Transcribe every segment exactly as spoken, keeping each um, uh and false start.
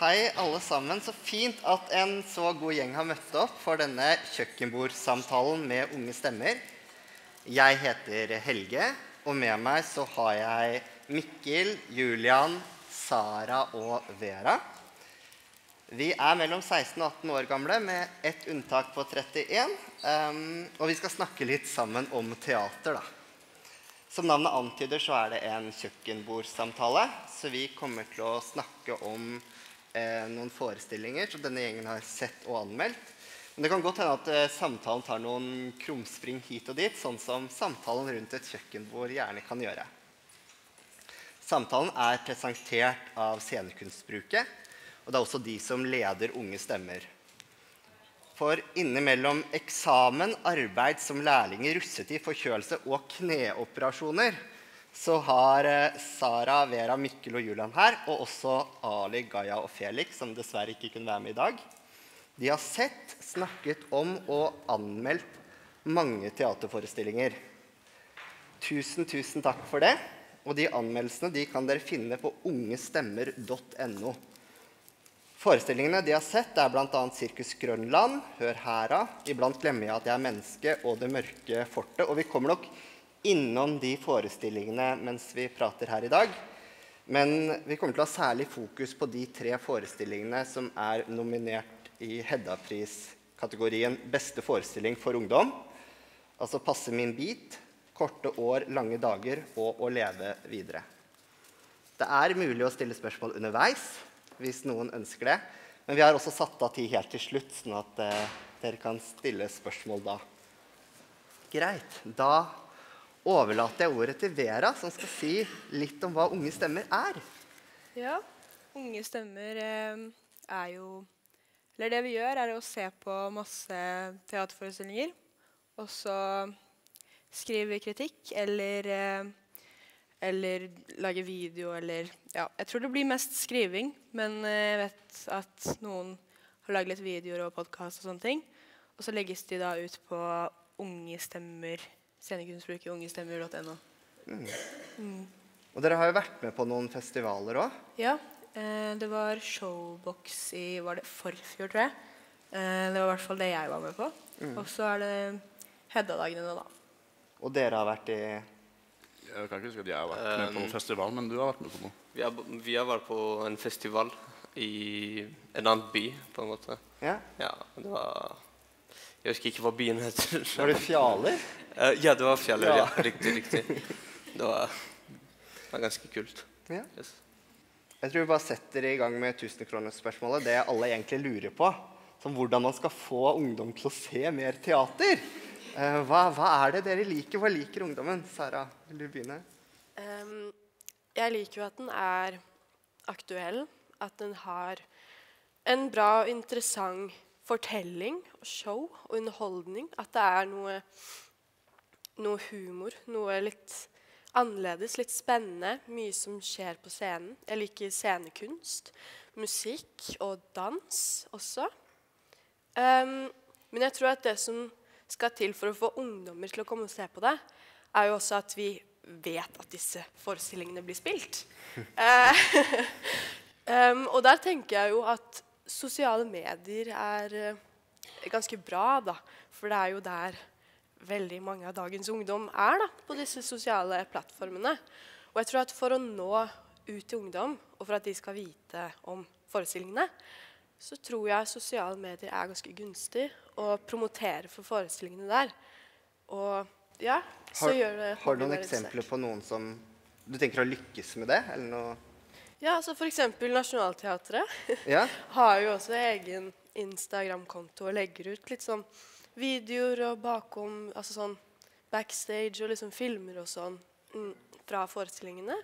Hei alle sammen, så fint at en så god gjeng har møtt opp for denne kjøkkenbordsamtalen med Unge Stemmer. Jeg heter Helge, og med meg så har jeg Mikkel, Iulian, Sarah og Vera. Vi er mellom seksten og atten år gamle, med ett unntak på trettien, um, og vi skal snakke litt sammen om teater da. Som navnet antyder så er det en kjøkkenbordsamtale, så vi kommer til å snakke om eh, noen forestillinger som denne gjengen har sett og anmeldt. Men det kan godt hende at eh, samtalen tar noen krumspring hit og dit, sånn som samtalen rundt et kjøkkenbord gjerne kan gjøre. Samtalen er presentert av Scenekunstbruket, og det er også de som leder Unge Stemmer. For innimellom eksamen, arbeid som lærlinger, russetid, forkjølelse og kneoperasjoner, så har Sarah, Vera, Mikkel og Iulian her, og også Ali, Gaia og Felix, som dessverre ikke kunne være med i dag. De har sett, snakket om og anmeldt mange teaterforestillinger. Tusen, tusen takk for det, og de anmeldelsene de kan dere finne på ungestemmer punktum no. Forestillingene de har sett er blant annet Cirkus Grønland, Hør her, Iblant glemmer jeg at jeg er menneske og Det mørke fortet. Og vi kommer nok innom de forestillingene mens vi prater her i dag. Men vi kommer til å ha særlig fokus på de tre forestillingene som er nominert i Hedda-pris-kategorien Beste forestilling for ungdom. Altså Passe min bit, Korte år, Lange dager og Å leve videre. Det er mulig å stille spørsmål underveis, hvis noen ønsker det. Men vi har også satt av tid helt til slutt, sånn at eh, dere kan stille spørsmål da. Greit, da overlater jeg ordet til Vera, som skal si litt om hva Unge Stemmer er. Ja, Unge Stemmer eh, er jo... Eller det vi gjør er å se på masse teaterforestillinger, og så skrive kritikk, eller... Eh, eller lage video, eller... Ja, jeg tror det blir mest skriving, men jeg vet at noen har laget litt videoer og podcast og sånne ting, og så legges de da ut på ungestemmer, scenekunstbruket ungestemmer punktum no. Mm. Mm. Og dere har jo vært med på noen festivaler også? Ja, eh, det var Showbox i, var det forfjor, tror jeg. Eh, det var i hvert fall det jeg var med på. Mm. Og så er det Hedda-dagene nå da. Og dere har vært i... Jeg kan ikke huske at jeg har vært med på noen festival, men du har vært med på noe. Vi har, vi har vært på en festival i en annen by, på en måte. Ja? Ja, det var... Jeg husker ikke hva byen heter. Var det Fjaler? Ja, det var Fjaler, ja. ja. Riktig, riktig. Det var, det var ganske kult. Ja. Yes. Jeg tror vi bare setter i gang med tusen kroner spørsmålet, det alle egentlig lurer på, som hvordan man skal få ungdom til å se mer teater. Hva, hva er det dere liker? Hva liker ungdommen? Sarah, vil du begynne? Um, jeg liker jo at den er aktuell, at den har en bra og interessant fortelling, og show og underholdning, at det er noe, noe humor, noe litt annerledes, litt spennende, mye som skjer på scenen. Jeg liker scenekunst, musikk og dans også. Um, men jeg tror at det som skal til for å få ungdommer til å komme og se på det, er jo også at vi vet at disse forestillingene blir spilt. eh, um, og der tenker jeg jo at sosiale medier er uh, ganske bra, da. For det er jo der veldig mange av dagens ungdom er, da, på disse sosiale plattformene. Og jeg tror at for å nå ut til ungdom, og for at de skal vite om forestillingene, så tror jeg sosiale medier er ganske gunstig å promotere for forestillingene der. Og ja, så har, gjør det... Har du noen eksempler på noen som du tenker har lykkes med det, eller noe? Ja, altså for eksempel Nasjonalteatret ja. har jo også egen Instagram-konto og legger ut litt sånn videoer og bakom, altså sånn backstage og liksom filmer og sånn fra forestillingene.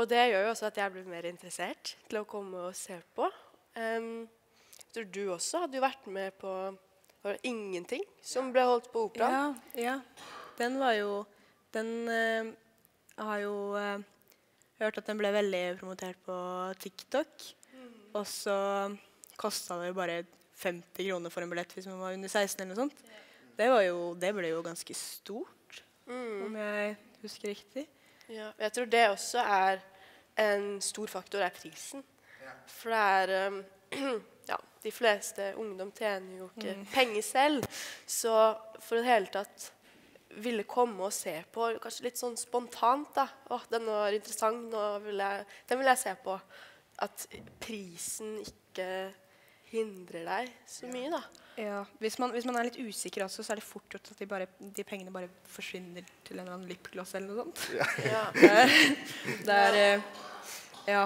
Og det gjør jo også at jeg blir mer interessert til å komme og se på. Um, tror du også hadde du vært med på Ingenting som ble holdt på operaen? Ja, ja. Den var jo Den uh, har jo uh, hørt at den ble veldig promotert på TikTok. Mm. Og så kostet det jo bare femti kroner for en billett hvis man var under seksten eller noe sånt. Yeah. Det, var jo, det ble jo ganske stort, mm. om jeg husker riktig. Ja, jeg tror det også er en stor faktor er prisen. For det er, um, ja, de fleste ungdom tjener jo ikke mm. penger selv. Så for det hele tatt ville komme og se på, kanskje litt sånn spontant da, åh, den var interessant, nå vil jeg, den vil jeg se på. At prisen ikke hindrer deg så mye da. Ja, hvis man, hvis man er litt usikker også, så er det fort gjort at de, bare, de pengene bare forsvinner til en eller annen lipgloss eller noe sånt. Ja. Ja. Det er, ja,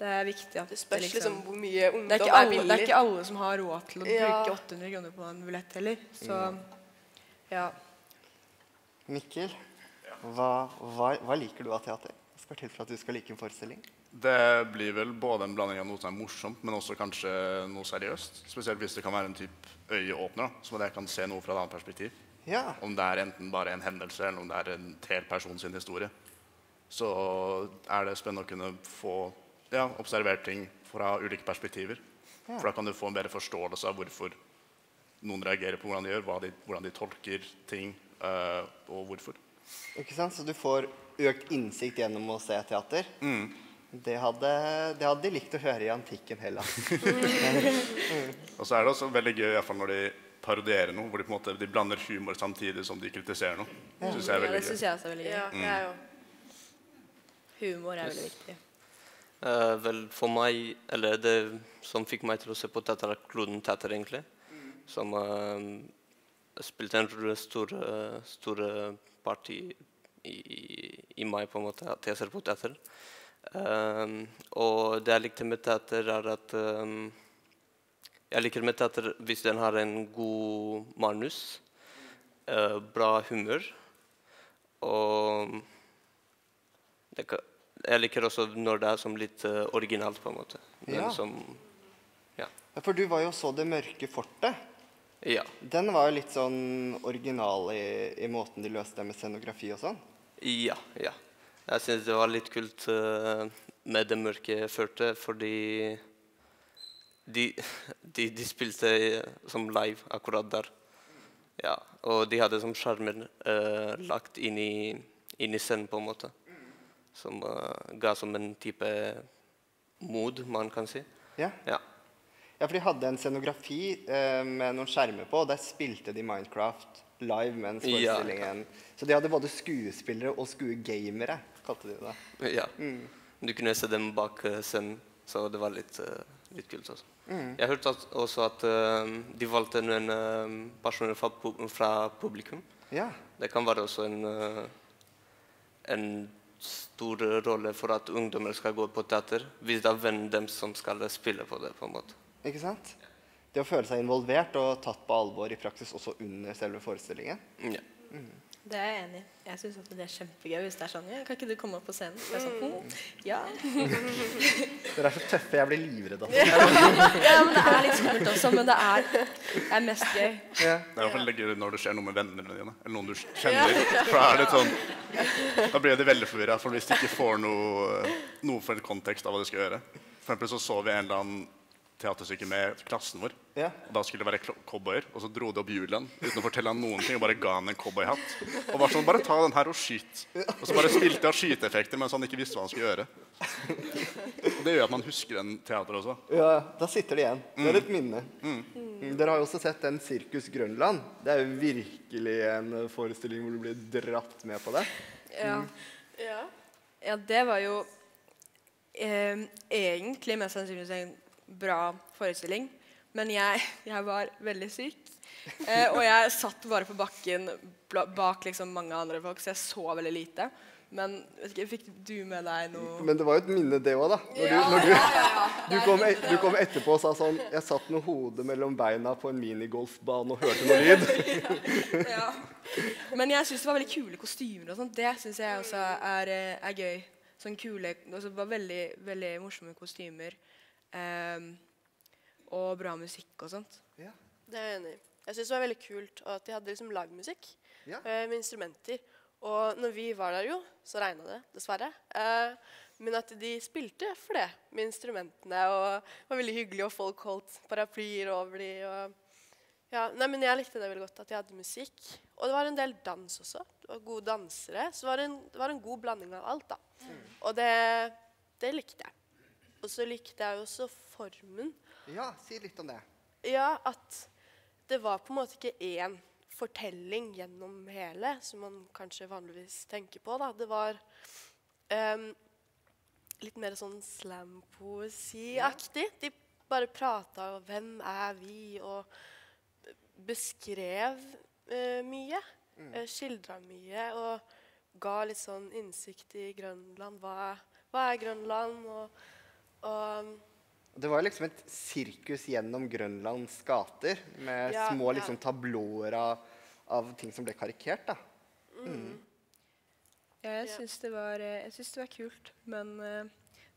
det er viktig at det spørs liksom hvor mye ungdom er billig. Det er ikke alle som har råd til å bruke åtte hundre kroner på en billett heller, så ja. Mikkel, hva, hva, hva liker du av teater? Jeg skal til for at du skal like en forestilling. Det blir vel både en blanding av noe som er morsomt, men også kanskje noe seriøst. Spesielt hvis det kan være en typ øyeåpner, da, så jeg kan se noe fra et annet perspektiv. Ja. Om det er enten bare en hendelse, eller om det er en hel person sin historie. Så er det spennende å kunne få ja, observert ting fra ulike perspektiver. Ja. For da kan du få en bedre forståelse av hvorfor noen reagerer på hvordan de gjør, hva de, hvordan de tolker ting, øh, og hvorfor. Ikke sant? Så du får økt innsikt gjennom å se teater? Mm. Det hadde, det hadde de likt å høre i antikken heller. mm. Og så er det også veldig gøy i hvert fall når de parodierer noe, hvor de på en måte de blander humor samtidig som de kritiserer noe. Det synes jeg er veldig gøy. Ja, det synes jeg også er veldig gøy. Ja, det er jo. Humor er veldig viktig. Uh, vel, for meg, eller det som fikk meg til å se på teater, er Kloden teater egentlig, mm. som uh, spilte en stor, uh, stor part i, i, i meg på en måte, at jeg ser på teater. Um, og det jeg likte med teater er at um, jeg liker med teater hvis den har en god manus, uh, bra humør, og det kan, jeg liker også når det er som litt uh, originalt på en måte. Ja. Som, ja. Ja, for du var jo så Det mørke fortet. Ja. Den var jo litt sånn original i, i måten de løste det med scenografi og sånn. Ja, ja. Jeg synes det var litt kult uh, med Det mørke fortet, fordi de, de, de spilte som live akkurat der. Ja, og de hadde som skjermen uh, lagt inn i, inn i scenen på en måte, som uh, ga som en type mod, man kan si. Ja, ja. Ja, for de hadde en scenografi uh, med noen skjermer på, og der spilte de Minecraft live mens forestillingen. Ja. Så de hadde både skuespillere og skuegamere, kalte de det. Ja. Mm. Du kunne se dem bak scenen, så det var litt, uh, litt kult også. Mm. Jeg hørte at, også at uh, de valgte noen uh, personer fra, fra publikum. Ja. Det kan være også en, uh, en stor rolle for at ungdommer skal gå på teater, hvis det er vennen dem som skal spille på det, på en måte. Ikke sant? Det å føle seg involvert og tatt på alvor i praksis også under selve forestillingen. Ja. Mm. Det er jeg enig i. Jeg synes at det er kjempegøy hvis det er sånn. Ja, kan ikke du komme opp på scenen? Det er sånn, mm. ja. Dere er så tøffe, jeg blir livredd. Ja, men det er litt skummelt også, men det er, det er mest gøy. Ja. Det er i hvert fall lekkere når det skjer noe med vennene dine, eller noen du kjenner. For da er det sånn, da blir det veldig forvirret, for hvis du ikke får noe, noe for en kontekst av hva du skal gjøre. For eksempel så så vi en eller annen teaterstykke med klassen vår. Ja. Da skulle det være cowboyer, og så dro det opp Iulian uten å fortelle han noen ting, og bare ga han en cowboyhatt. Og var sånn, bare ta den her og skyt. Og så bare spilte han skyteeffekter mens han ikke visste hva han skulle gjøre. Og det gjør at man husker den teater også. Ja, da sitter det igjen. Det er et minne. Mm. Mm. Dere har jo også sett den Cirkus Grønland. Det er jo virkelig en forestilling hvor du blir dratt med på det. Ja. Mm. Ja. Ja, det var jo eh, egentlig mest sannsynligvis en bra forestilling, men jeg, jeg var veldig syk, eh, og jeg satt bare på bakken bak liksom mange andre folk, så jeg så veldig lite, men ikke, fikk du med deg noe? Men det var jo et minne det også da, når ja, du, når du, ja, ja, ja. Du, kom et, du kom etterpå og sa sånn, jeg satt med hodet mellom beina på en minigolfbane og hørte noe lyd. Ja, ja. Men jeg synes det var veldig kule kostymer og sånt, det synes jeg også er, er gøy, sånn kule, altså det var veldig, veldig morsomme kostymer. Um, og bra musikk og sånt. Ja. Det er jeg enig i. Jeg synes det var veldig kult at de hadde liksom livemusikk ja. uh, med instrumenter. Og når vi var der jo, så regnet det, dessverre. Uh, men at de spilte for det, med instrumentene, og det var veldig hyggelig, og folk holdt paraplyer over de. Og, ja. Nei, men jeg likte det veldig godt, at de hadde musikk. Og det var en del dans også, og gode dansere, så det var en, det var en god blanding av alt da. Mm. Og det, det likte jeg. Og så likte jeg også formen. Ja, si litt om det. Ja, at det var på en måte ikke én fortelling gjennom hele, som man kanskje vanligvis tenker på, da. Det var um, litt mer sånn slam-poesi-aktig. De bare pratet om hvem er vi, og beskrev uh, mye, mm. uh, skildret mye, og ga litt sånn innsikt i Grønland. Hva, hva er Grønland? Og, og det var liksom et sirkus gjennom Grønlands gater, med ja, små liksom, ja. tablåer av, av ting som ble karikert, da. Mm. Mm. Ja, jeg synes, det var, jeg synes det var kult, men uh,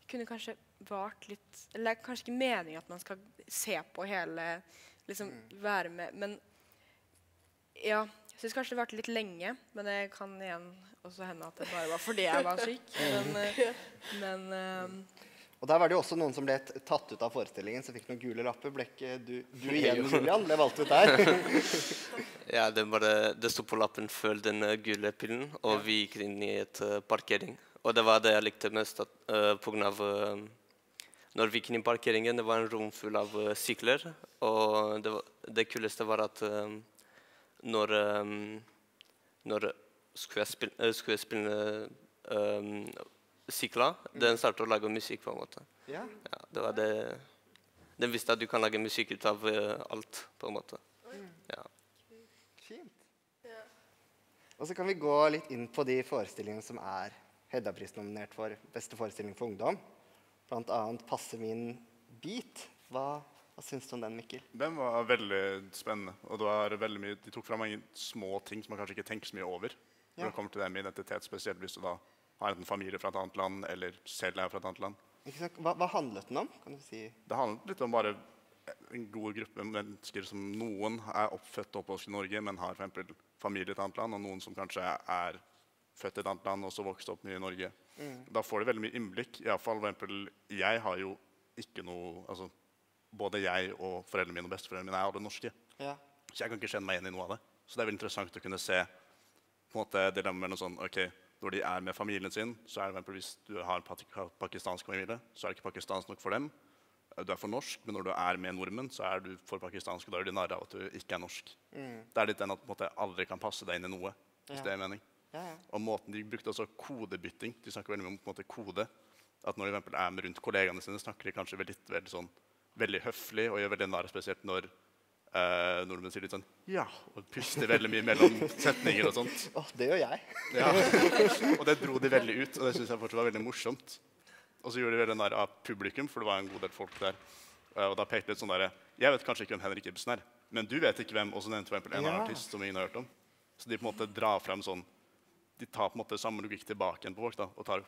det kunne kanskje vært litt, eller det er kanskje ikke meningen at man skal se på hele, liksom mm. være med, men ja, jeg synes kanskje det vært litt lenge, men det kan igjen også hende at det bare var fordi jeg var syk, men, uh, men uh, og der var det jo også noen som ble tatt ut av forestillingen, som fikk noen gule lapper. Ble ikke du, du igjen, Julian, ble valgt ut der? Ja, det, bare, det stod på lappen «Følg den gule pillen», og vi gikk inn i et uh, parkering. Og det var det jeg likte mest, at, uh, på grunn av uh, når vi gikk inn i parkeringen, det var en rom full av uh, sykler, og det, var, det kuleste var at uh, når, um, når skuespillene skuespill, uh, um, Sikla, den startet å lage musikk på en måte. Ja. Ja, det var det. Den visste at du kan lage musikk ut av uh, alt, på en måte. Mm. Ja. Fint. Ja. Og så kan vi gå litt inn på de forestillingene som er Hedda-pris nominert for beste forestilling for ungdom. Blant annet «Passe min bit». Hva, hva syns du om den, Mikkel? Den var veldig spennende, og det var veldig mye, de tok fra mange små ting som man kanskje ikke tenker så mye over. Ja. Når det kommer til det med identitet, spesielt hvis du da har enten familie fra et annet land, eller selv er fra et annet land. Hva, hva handlet den om, kan du si? Det handlet litt om bare en god gruppe mennesker som noen er oppfødt og oppvokst i Norge, men har for eksempel familie i et annet land, og noen som kanskje er født i et annet land, og så vokst opp mye i Norge. Mm. Da får de veldig mye innblikk. I alle fall, for eksempel, jeg har jo ikke noe, altså, både jeg og foreldrene mine og besteforeldrene mine er alle norske. Ja. Så jeg kan ikke kjenne meg igjen i noe av det. Så det er veldig interessant å kunne se, på en måte, det der med noe sånn, ok, når de er med familien sin, så er det eksempel hvis du har en pakistansk familie, så er det ikke pakistansk nok for dem. Du er for norsk, men når du er med nordmenn, så er du for pakistansk, og da er du nærre av at du ikke er norsk. Mm. Det er litt den at på en måte, aldri kan passe deg inn i noe, hvis ja. det er mening. Ja, ja. Og måten de brukte også kodebytting, de snakker veldig mye om på en måte, kode, at når de eksempel er med rundt kollegene sine, snakker de kanskje veldig, veldig, sånn, veldig høflig, og gjør veldig nærre, spesielt når Uh, nordmenn sier litt sånn, ja, og puster veldig mye mellom setninger og sånt. Åh, oh, det gjør jeg. Ja, og det dro de veldig ut, og det synes jeg fortsatt var veldig morsomt. Og så gjorde de veldig nær av publikum, for det var en god del folk der. Uh, og da pekte litt sånn der, jeg vet kanskje ikke hvem Henrik Ibsen er, men du vet ikke hvem, og så nevnte for eksempel en ja. artist som ingen har hørt om. Så de på en måte drar frem sånn, de tar på en måte samme logikk tilbake igjen på folk da, og tar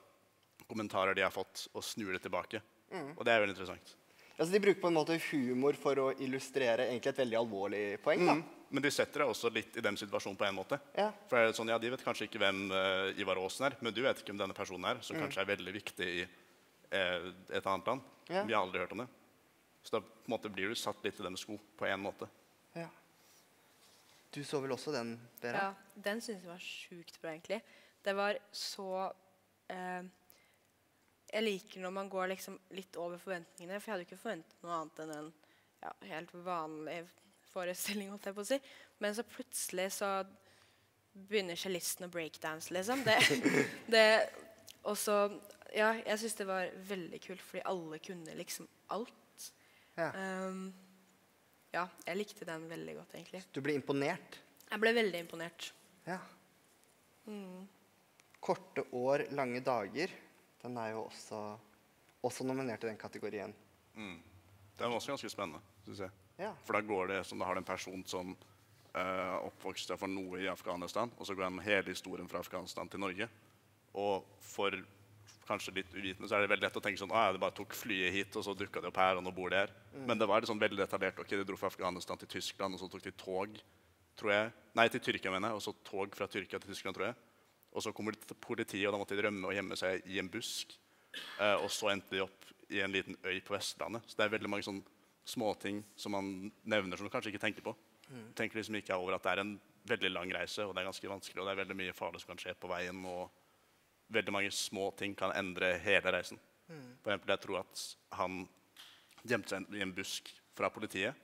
kommentarer de har fått, og snur det tilbake. Mm. Og det er veldig interessant. Altså, de bruker på en måte humor for å illustrere egentlig et veldig alvorlig poeng, da. Mm. Men de setter det også litt i den situasjonen på en måte. Ja. For sånn, ja, de vet kanskje ikke hvem uh, Ivar Aasen er, men du vet ikke hvem denne personen er, som mm. kanskje er veldig viktig i uh, et annet land. Ja. Vi har aldri hørt om det. Så da på en måte, blir du satt litt i dem sko på en måte. Ja. Du så vel også den, Vera? Ja, den synes jeg var sjukt bra, egentlig. Det var så... Uh Jeg liker når man går liksom litt over forventningene, for jeg hadde ikke forventet noe annet enn en ja, helt vanlig forestilling, holdt jeg på å si. Men så plutselig så begynner cellisten å breakdance, liksom. Det, det, og så, ja, jeg synes det var veldig kult, fordi alle kunne liksom alt. Ja. Um, ja, jeg likte den veldig godt, egentlig. Du ble imponert? Jeg ble veldig imponert. Ja. Mm. Korte år, lange dager. Den er jo også, også nominert i den kategorien. Mm. Den var også ganske spennende, synes jeg. Ja. For da går det som da har en person som uh, oppvokste for noe i Afghanistan, og så går han med hele historien fra Afghanistan til Norge. Og for kanskje litt uvitende så er det veldig lett å tenke sånn, ah, ja, det bare tok flyet hit, og så dukket det opp her, og nå bor det her. Mm. Men det var liksom veldig detaljert. Ok, de dro fra Afghanistan til Tyskland, og så tok de tog, tror jeg. Nei, til Tyrkia, mener jeg, og så tog fra Tyrkia til Tyskland, tror jeg. Og så kommer de til politiet, og da måtte de rømme og gjemme seg i en busk. Eh, og så endte de opp i en liten øy på Vestlandet. Så det er veldig mange sånne småting som man nevner som du kanskje ikke tenker på. Mm. Du tenker liksom ikke over at det er en veldig lang reise, og det er ganske vanskelig, og det er veldig mye farlig som kan skje på veien, og veldig mange små ting kan endre hele reisen. For eksempel, jeg tror at han gjemte seg i en busk fra politiet,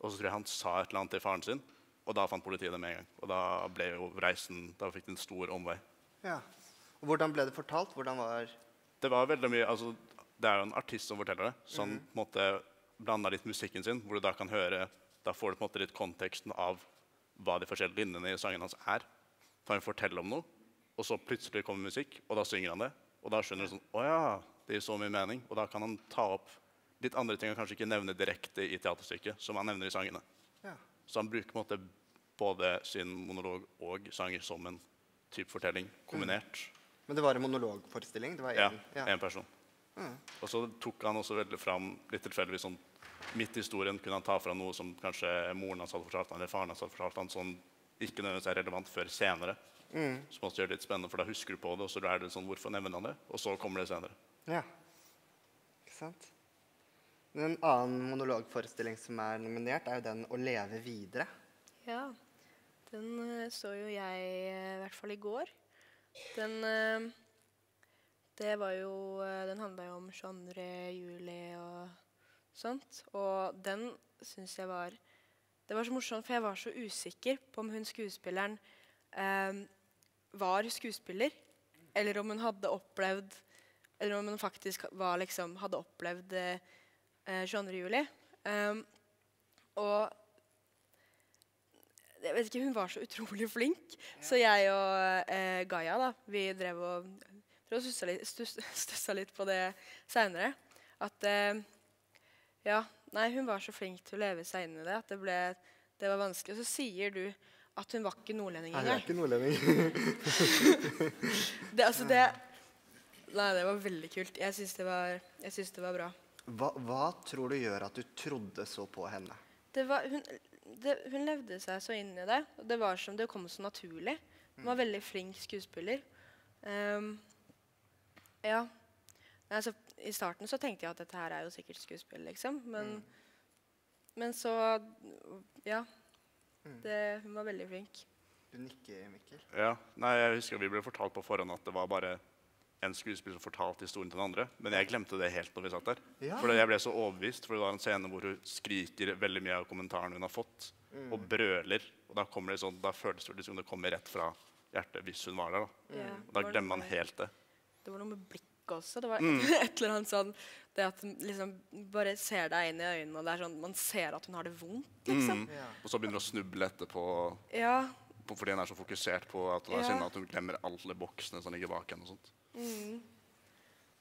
og så tror jeg han sa et eller annet til faren sin, og da fant politiet det med en gang. Og da ble jo reisen, da fikk det en stor omvei. Ja. Og hvordan ble det fortalt? Hvordan var... Det var veldig mye, altså, det er jo en artist som forteller det, som på en måte blander litt musikken sin, hvor du da kan høre, da får du på en måte litt konteksten av hva de forskjellige linjene i sangen hans er. Da han forteller om noe, og så plutselig kommer musikk, og da synger han det. Og da skjønner du sånn, åja, det gir så mye mening. Og da kan han ta opp litt andre ting han kanskje ikke nevner direkte i teaterstykket, som han nevner i sangene. Ja. Så han bruker på en måte både sin monolog og sanger som en type fortelling, kombinert. Mm. Men det var en monologforestilling? Det var en, ja, ja, en person. Mm. Og så tok han også veldig fram, litt tilfeldigvis sånn, midt i historien kunne han ta fra noe som kanskje moren hans hadde fortalt han, eller faren hans hadde fortalt han, sånn ikke nødvendigvis er relevant før senere. Mm. Som også gjør det litt spennende, for da husker du på det, og så er det sånn, hvorfor nevner han det? Og så kommer det senere. Ja, ikke sant? En annen monologforestilling som er nominert er jo den Å leve videre. Ja, den så jo jeg i hvert fall i går. Den, det var jo, den handlet jo om tjueandre juli og sånt, og den synes jeg var, det var så morsomt, for jeg var så usikker på om hun skuespilleren Um, var skuespiller, eller om hun hadde opplevd, eller om hun faktisk var, liksom, hadde opplevd eh, tjueandre juli. Um, og jeg vet ikke, hun var så utrolig flink, ja. Så jeg og eh, Gaia da, vi drev og, og stussa litt, stussa litt på det senere, at eh, ja, nei, hun var så flink til å leve seg inn i det, at det ble, det var vanskelig, og så sier du at hun var ikke nordlending. Nei, jeg er ikke nordlending. det, altså det, nei, det var veldig kult. Jeg synes det var, jeg synes det var bra. Hva, hva tror du gjør at du trodde så på henne? Det var, hun, det, hun levde seg så inn i det. Og det var som det kom så naturlig. Hun var veldig flink skuespiller. Um, ja. Altså, i starten så tenkte jeg at dette her er jo sikkert skuespill, liksom. Men, mm. men så, ja... Det, hun var veldig flink. Du nikker, Mikkel. Ja, nei, jeg husker vi ble fortalt på forhånd at det var bare en skuespiller som fortalte historien til den andre, men jeg glemte det helt når vi satt der. Ja. For jeg ble så overbevist, for det var en scene hvor hun skriker veldig mye av kommentaren hun har fått, mm. og brøler, og da, kommer det sånn, da føles det som det kommer rett fra hjertet hvis hun var der. Da, mm. og da glemmer man helt det. Det var noe med blikket også, det var mm. et eller annet sånn, det at liksom bare ser deg inn i øynene, og det er sånn, man ser at hun har det vondt, liksom. Mm. Ja. Og så begynner hun å snuble etterpå, ja. på, fordi hun er så fokusert på at hun, ja. er sinne, at hun glemmer alle boksene som ligger bak henne og sånt. Mm.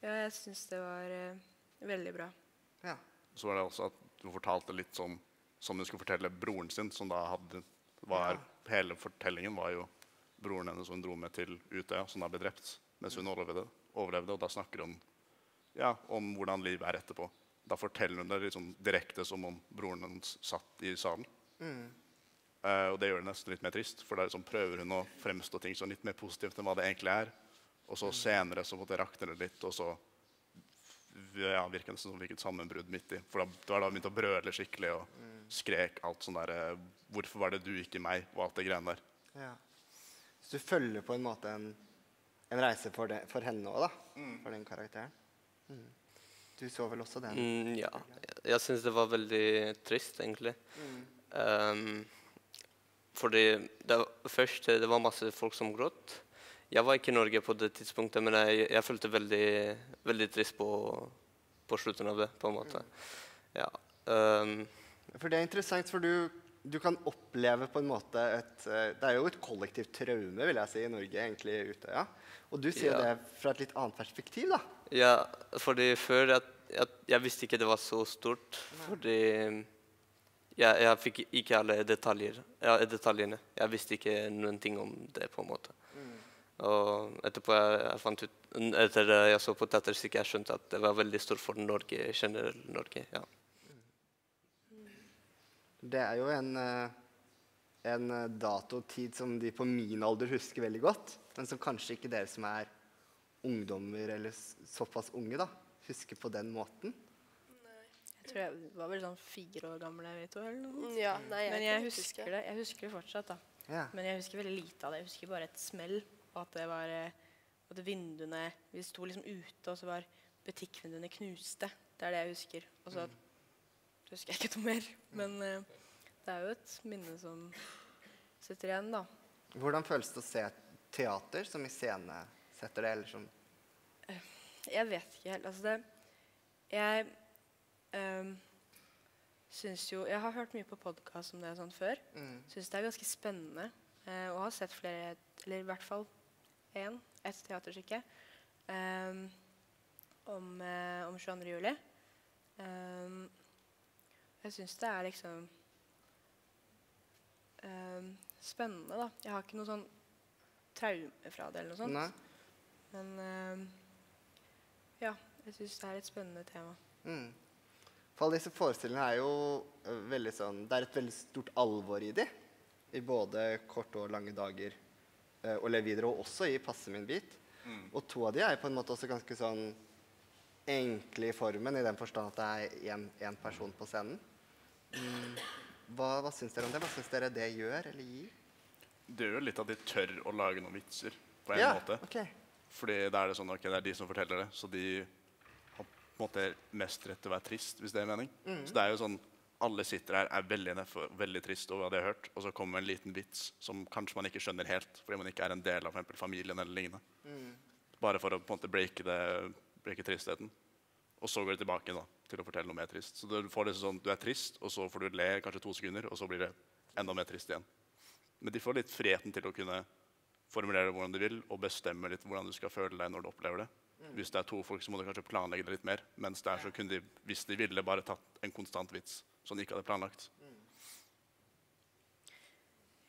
Ja, jeg synes det var uh, veldig bra. Ja. Så var det også at hun fortalte litt som, som hun skulle fortelle broren sin, som da hadde, var, ja. hele fortellingen var jo broren henne som hun dro med til Utøya, som da ble drept, mens hun overlevde, overlevde og da snakker hun Ja, om hvordan livet er etterpå. Da forteller hun det liksom direkte som om broren hans satt i salen. Mm. Uh, og det gjør det nesten litt mer trist, for da liksom prøver hun å fremstå ting sånn litt mer positivt enn hva det egentlig er. Og så senere så måtte jeg rakne det litt, og så ja, virker det som om det fikk et sammenbrudd midt i. For da, det var da hun begynte å brøle skikkelig og mm. skrek alt sånn der, uh, hvorfor var det du ikke meg, og alt det greiene der. Ja. Så du følger på en måte en, en reise for, det, for henne også da, mm. for den karakteren. Mm. Du så vel også den? Mm, ja, jeg synes det var veldig trist egentlig. Mm. Um, fordi det, først det var masse folk som grått. Jeg var ikke i Norge på det tidspunktet, men jeg, jeg følte veldig, veldig trist på, på slutten av det, på en måte. Mm. Ja, um, for det er interessant, for du, du kan oppleve på en måte et, det er jo et kollektivt traume, vil jeg si, i Norge egentlig ute, ja. Og du sier ja. det fra et litt annet perspektiv da. Ja, fordi før at, at jeg visste ikke det var så stort, Nei. fordi ja, jeg fikk ikke alle detaljer, ja, detaljene. Jeg visste ikke noen ting om det på en måte. Mm. Og etterpå jeg, jeg fant ut, etter jeg så på teaterstykket, jeg skjønte at det var veldig stort for Norge, generelt Norge, ja. Det er jo en, en datotid som de på min alder husker veldig godt, men som kanskje ikke dere som er ungdommer eller såpass unge da, husker på den måten. Nei. Jeg tror jeg var vel sånn fire år gammel, jeg vet jo, eller noe. Ja, nei, jeg men jeg husker det. det, jeg husker det fortsatt da. Ja. Men jeg husker veldig lite av det, jeg husker bare et smell, og at det var, at vinduene, vi sto liksom ute, og så var butikkvinduene knuste. Det er det jeg husker. Og så husker jeg ikke noe mer. Men eh, det er jo et minne som sitter igjen, da. Hvordan føles det å se teater som i scene setter det, eller som? Jeg vet ikke helt. Altså det, jeg eh, synes jo, jeg har hørt mye på podcast om det sånn før. Mm. Synes det er ganske spennende eh, og har sett flere, eller i hvert fall en, et teaterstykke eh, om, eh, om tjueandre juli. Eh, jeg synes det er liksom eh, spennende, da. Jeg har ikke noe sånn traume fra det eller noe sånt. Nei. Men eh, ja, jeg synes det er et spennende tema. Mm. For alle disse forestillingene er jo veldig sånn, det er et veldig stort alvor i de, i både korte og lange dager, eh, Å leve videre, og også i Passe min bit. Mm. Og to av de er på en måte også ganske sånn enkle i formen, i den forstand at det er én person på scenen. Mm. Hva, hva syns dere om det? Hva syns dere det gjør, eller gir? Det gjør litt at de tør å lage noen vitser, på en ja, måte. Okay. Fordi da er det sånn, ok, det er de som forteller det, så de måte mest rett til å være trist, hvis det er mening. Mm. Så det er jo sånn, alle sitter her, er veldig nedfor, veldig trist over hva de har hørt, og så kommer en liten vits som kanskje man ikke skjønner helt, fordi man ikke er en del av for eksempel familien eller lignende. Mm. Bare for å på en måte breake, det, breake tristheten. Og så går det tilbake da, til å fortelle noe mer trist. Så du får det sånn, du er trist, og så får du le kanskje to sekunder, og så blir det enda mer trist igjen. Men de får litt friheten til å kunne formulere hvordan du vil, og bestemme litt hvordan du skal føle deg når du opplever det. Hvis det er to folk, så må du kanskje planlegge det litt mer. Mens der så kunne de, hvis de ville, bare tatt en konstant vits, som de ikke hadde planlagt.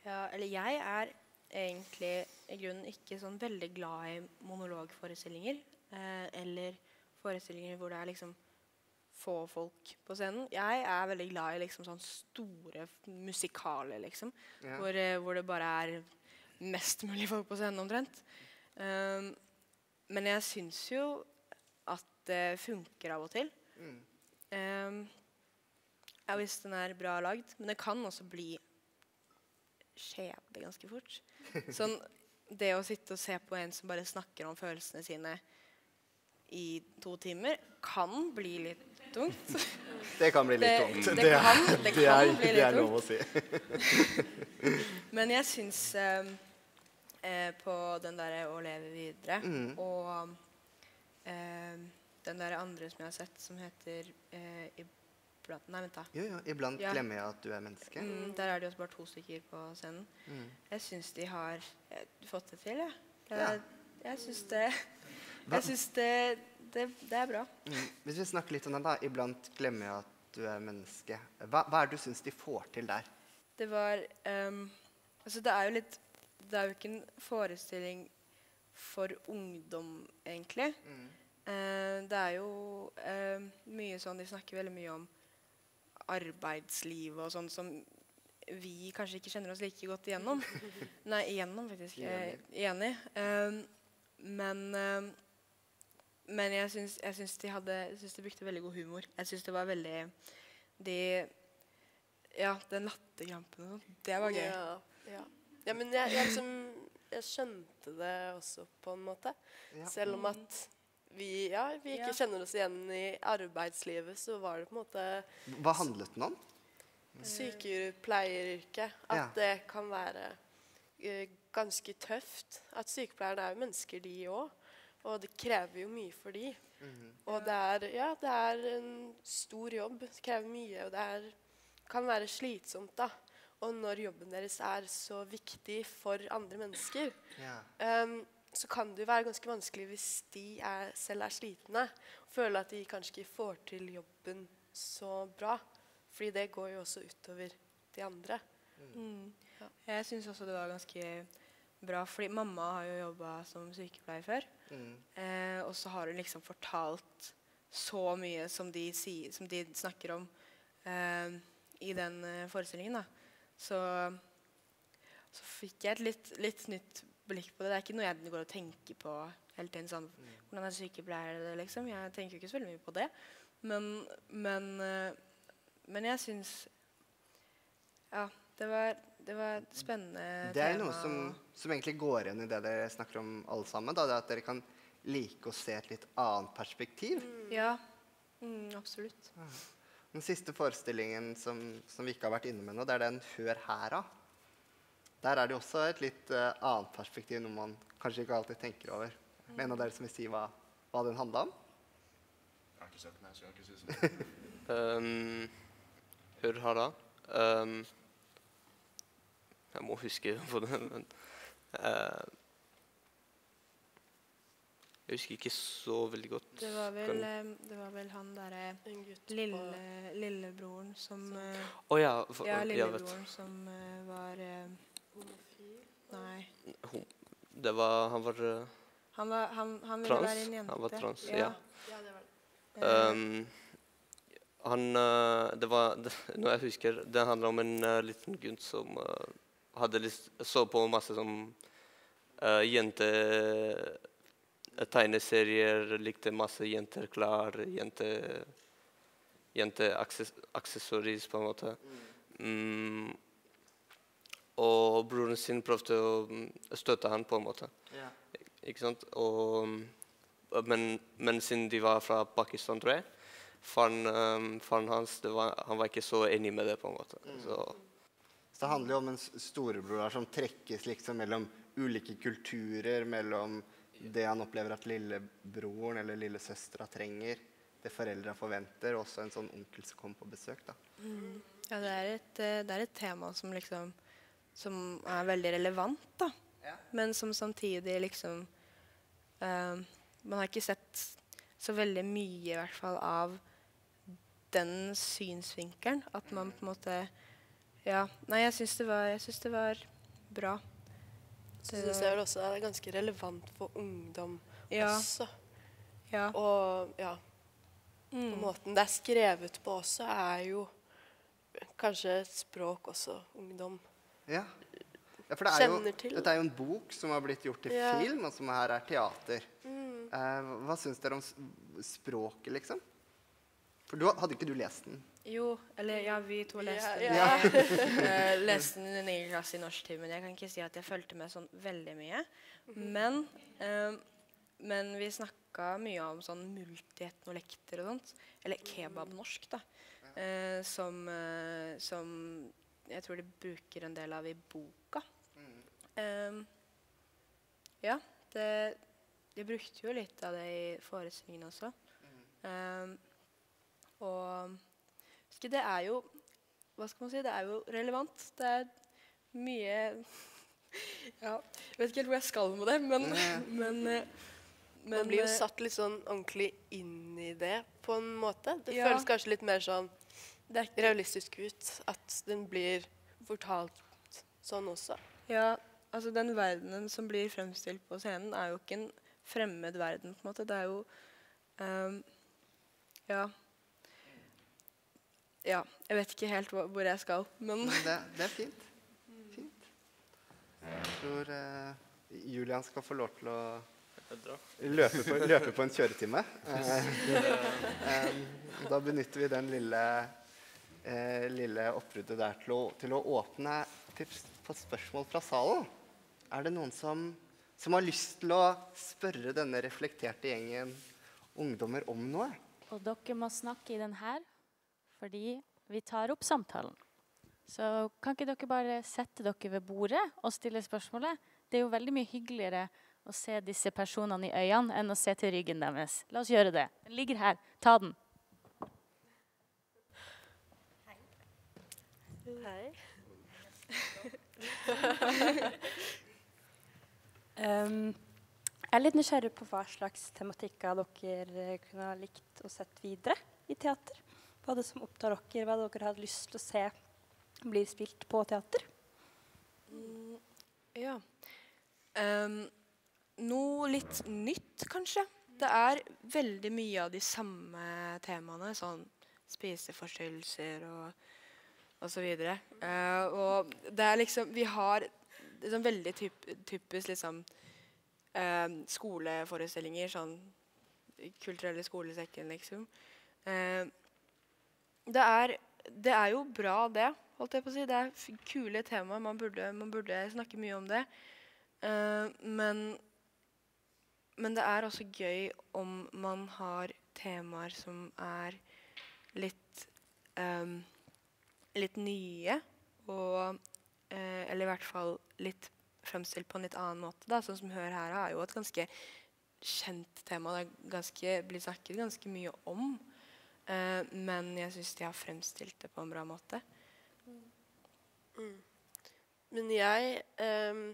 Ja, eller jeg er egentlig i grunnen ikke sånn veldig glad i monologforestillinger. Eh, eller forestillinger hvor det er liksom få folk på scenen. Jeg er veldig glad i liksom sånn store musikaler, liksom. Ja. Hvor, hvor det bare er mest mulig folk på scenen omtrent. Um, Men jeg syns jo at det funker av og til. Mm. Um, ja, hvis den er bra lagd. Men det kan også bli skjebne ganske fort. Sånn, det å sitte og se på en som bare snakker om følelsene sine i to timer, kan bli litt tungt. Det kan bli litt tungt. Det, det, det, kan, det, det, er, det, er, det er lov å si. Men jeg syns um, Eh, på den der Å leve videre, mm. og eh, den der andre som jeg har sett som heter eh, Iblant, nei, vent da. Jo, jo, Iblant ja. Glemmer jeg at du er menneske. Mm, der er det også bare to stykker på scenen. Mm. Jeg synes de har eh, fått det til, jeg. Jeg, ja. jeg synes det, jeg synes det, det, det er bra. Mm. Hvis vi snakker litt om den da, Iblant glemmer jeg at du er menneske. Hva, hva er det du synes de får til der? Det var, um, altså det er jo litt, det er jo ikke en forestilling for ungdom, egentlig. Mm. Eh, det er jo eh, mye sånn, de snakker veldig mye om arbeidslivet og sånn som vi kanskje ikke kjenner oss like godt igjennom. Nei, igjennom faktisk. Jeg er enig. Eh, men eh, men jeg, syns, jeg syns de hadde, jeg syns de brukte veldig god humor. Jeg syns det var veldig, de, ja, den latterkrampen og sånn, det var gøy. Ja, ja. Ja, men jeg, jeg, liksom, jeg skjønte det også på en måte. Ja. Selv om at vi, ja, vi ikke ja. kjenner oss igjen i arbeidslivet, så var det på en måte... Hva handlet den om? Sykepleieryrket. At ja. det kan være uh, ganske tøft. At sykepleierne er jo mennesker de også. Og det krever jo mye for de. Mm-hmm. Og det er, ja, det er en stor jobb. Det krever mye, og det er, kan være slitsomt da. Og når jobben deres er så viktig for andre mennesker, yeah. um, så kan det jo være ganske vanskelig hvis de er, selv er slitne. Føler at de kanskje ikke får til jobben så bra. Fordi det går jo også utover de andre. Mm. Mm. Ja. Jeg synes også det var ganske bra, fordi mamma har jo jobbet som sykepleier før. Mm. Eh, og så har hun liksom fortalt så mye som de, sier, som de snakker om eh, i den forestillingen da. Så, så fikk jeg et litt, litt nytt blikk på det. Det er ikke noe jeg går og tenker på hele tiden. Sånn, hvordan er sykepleier det, liksom? Jeg tenker jo ikke så veldig mye på det. Men, men, men jeg syns ja, det var, det var et spennende tema. Det er tema. Noe som, som egentlig går inn i det dere snakker om alle sammen. Da, det at dere kan like å se et litt annet perspektiv. Mm. Ja, mm, absolutt. Ja. Den siste forestillingen som, som vi ikke har vært inne med nå, det er den Hør her av. Der er det også et litt uh, annet perspektiv, noe man kanskje ikke alltid tenker over. Mm. Men en av dere som vil si hva, hva den handler om? Jeg har ikke sett den her, så jeg har ikke sett den. um, Hør her da. Um, jeg må huske på den, men... Uh, Jeg husker ikke så veldig godt. Det var vel, det var vel han der lille, lillebroren som... Å oh, ja, ja, lillebroren som var... Homofil? Nei. Hom, det var... Han var... Han, var, han, han ville trans. Være en jente. Han var trans, ja. Ja, det var det. Um, han... Det var... Det, når jeg husker, det handler om en uh, liten gutt som uh, hadde lyst, så på masse som uh, jente... tegneserier, likte masse jenter klar, jente, jente aksess, aksessoris på en måte. Mm. Og broren sin prøvde å støtte han på en måte. Ja. Ikke sant? Og, men, men siden de var fra Pakistan, tror jeg, faren, um, faren hans, det var, han var ikke så enig med det på en måte. Mm. Så. Så det handler jo om en storebror som trekkes liksom mellom ulike kulturer, mellom... Det han opplever at lillebroren eller lillesøstera trenger, det foreldrene forventer, og også en sånn onkel som kommer på besøk. Da. Mm. Ja, det er, et, det er et tema som, liksom, som er veldig relevant, da. Ja. Men som samtidig liksom, uh, man har ikke sett så veldig mye i hvert fall av den synsvinkelen. At man på en måte, ja, nei, jeg syns det var, jeg syns det var bra. Så det er vel også er ganske relevant for ungdom ja. Også. Ja. Og ja, mm. på måten det er skrevet på også er jo kanskje et språk også ungdom ja. Ja, for det er kjenner jo, til. Dette er jo en bok som har blitt gjort til ja. Film, og som her er teater. Mm. Eh, hva syns dere om språket, liksom? For du, hadde ikke du lest den? Jo, eller ja, vi to leste den. Ja, ja. Leste den i en egen klasse i norsktimen. Jeg kan ikke si at jeg fulgte med sånn veldig mye. Men, um, men vi snakket mye om sånn multietnolekter og sånt. Eller kebabnorsk, da. Uh, som, uh, som jeg tror de bruker en del av i boka. Um, ja, det, de brukte jo litt av det i forestillingen også. Um, og... Det er jo, hva skal man si, det er jo relevant. Det er mye, ja, jeg vet ikke helt hvor jeg skal med det, men, men, men man blir jo satt litt sånn ordentlig inn i det på en måte. Det ja. Føles kanskje litt mer sånn realistisk ut, at den blir fortalt sånn også. Ja, altså den verdenen som blir fremstilt på scenen er jo ikke en fremmed verden på en måte. Det er jo, um, ja... Ja, jeg vet ikke helt hva, hvor jeg skal, men... Det, det er fint. Fint. Jeg tror uh, Iulian skal få lov til å løpe på, løpe på en kjøretime. um, da benytter vi den lille, uh, lille oppruddet der til å, til å åpne tips på spørsmål fra salen. Er det noen som, som har lyst til å spørre denne reflekterte gjengen ungdommer om noe? Og dere må snakke i den her. Fordi vi tar opp samtalen. Så kan ikke dere bare sette dere ved bordet og stille spørsmålet? Det er jo veldig mye hyggeligere å se disse personene i øynene enn å se til ryggen deres. La oss gjøre det. Den ligger her. Ta den. Hei. Hei. um, jeg er litt nysgjerrig på hva slags tematikker dere kunne ha likt og sett videre i teater. Hva det som opptar dere, hva dere hadde lyst til å se blir spilt på teater? Mm, ja. Um, noe litt nytt, kanskje. Det er veldig mye av de samme temaene, sånn spiseforstyrrelser og, og så videre. Uh, og det er liksom, vi har liksom veldig typ, typisk liksom, uh, skoleforestillinger, sånn kulturelle skolesekken, liksom. Uh, Det er, det er jo bra det, holdt jeg på å si. Det er kule temaer, man burde, man burde snakke mye om det. Uh, men men det er også gøy om man har temaer som er litt, um, litt nye, og, uh, eller i hvert fall litt fremstilt på en litt annen måte. Da. Sånn som Hør her er jo et ganske kjent tema, det er ganske, blir snakket ganske mye om, uh, men jeg synes de har fremstilt det på en bra måte. Mm. Men jeg um,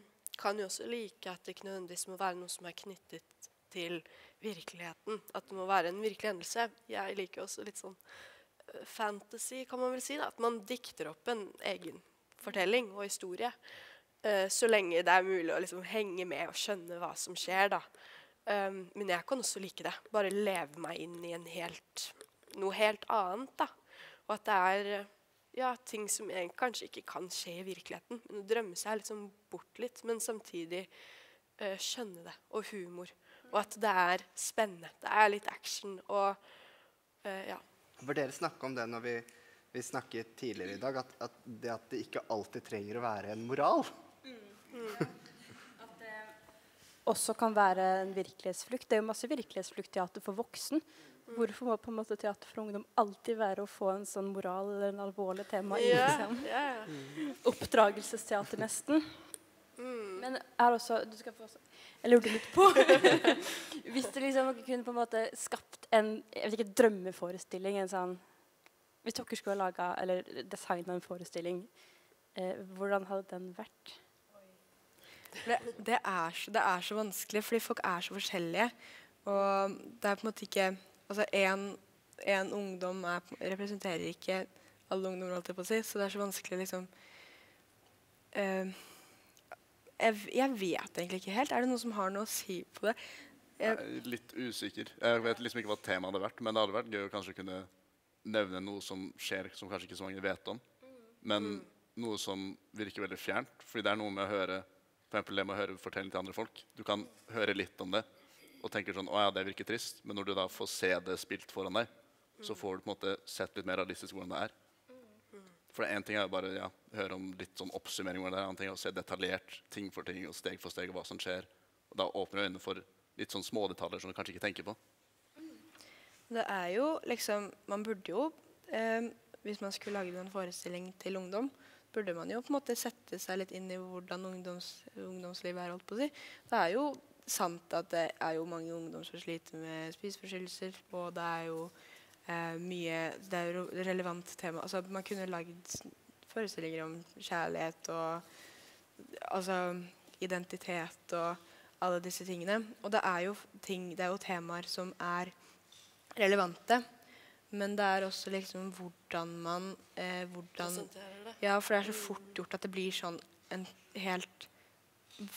kan jo også like at det ikke nødvendigvis må være noe som er knyttet til virkeligheten. At det må være en virkelig hendelse. Jeg liker også litt sånn fantasy, kan man vel si. Da. At man dikter opp en egen fortelling og historie. Uh, så lenge det er mulig å liksom henge med og skjønne hva som skjer. Da. Um, men jeg kan også like det. Bare leve meg inn i en helt, noe helt annet. Da. Og at det er... Ja, ting som kanskje ikke kan skje i virkeligheten. Men å drømme seg liksom bort litt, men samtidig uh, skjønne det. Og humor. Og at det er spennende. Det er litt action. Og, uh, ja. For dere snakket om det når vi, vi snakket tidligere i dag, at, at, det, at det ikke alltid trenger å være en moral. Mm. Mm. At det også kan være en virkelighetsflukt. Det er jo masse virkelighetsfluktteater for voksen. Hvorfor må på en måte teater for ungdom alltid være å få en sånn moral eller en alvorlig tema i yeah, liksom? Yeah. Mm. Oppdragelsesteater nesten. Mm. Men er også, du skal få også, jeg lurte litt på, hvis du liksom kunne på en måte skapt en, jeg vet ikke, drømmeforestilling, en sånn, hvis dere skulle lage, eller designe en forestilling, eh, hvordan hadde den vært? Det, det, er så, det er så vanskelig, fordi folk er så forskjellige, og det er på en måte ikke... Altså, en, en ungdom er, representerer ikke alle ungdommer, holdt jeg på å si, så det er så vanskelig, liksom. Uh, jeg, jeg vet egentlig ikke helt. Er det noen som har noe å si på det? Jeg, jeg er litt usikker. Jeg vet liksom ikke hva temaet hadde vært, men det hadde vært gøy å kanskje kunne nevne noe som skjer, som kanskje ikke så mange vet om, men mm. noe som virker veldig fjernt, fordi det er noe med å høre, for eksempel det med å høre fortellingen til andre folk. Du kan høre litt om det, og tenker sånn, å ja, det virker trist, men når du da får se det spilt foran deg, mm. så får du på en måte sett litt mer realistisk hvordan det er. Mm. For en ting er jo bare å ja, høre om litt sånn oppsummering hvordan det er, en ting er å se detaljert ting for ting, og steg for steg, og hva som skjer. Og da åpner du øynene for litt sånn små detaljer som du kanskje ikke tenker på. Det er jo liksom, man burde jo, eh, hvis man skulle lage en forestilling til ungdom, burde man jo på en måte sette seg litt inn i hvordan ungdoms, ungdomslivet er, holdt på å si. Det er jo... samt at det er jo mange ungdom som sliter med spiseforstyrrelser, og det er jo eh, mye, det er jo relevant tema. Altså, man kunne lagd forestillinger om kjærlighet og altså, identitet og alle disse tingene. Og det er jo ting, det er jo temaer som er relevante, men det er også liksom hvordan man, eh, hvordan, ja, for det er så fort gjort at det blir sånn en helt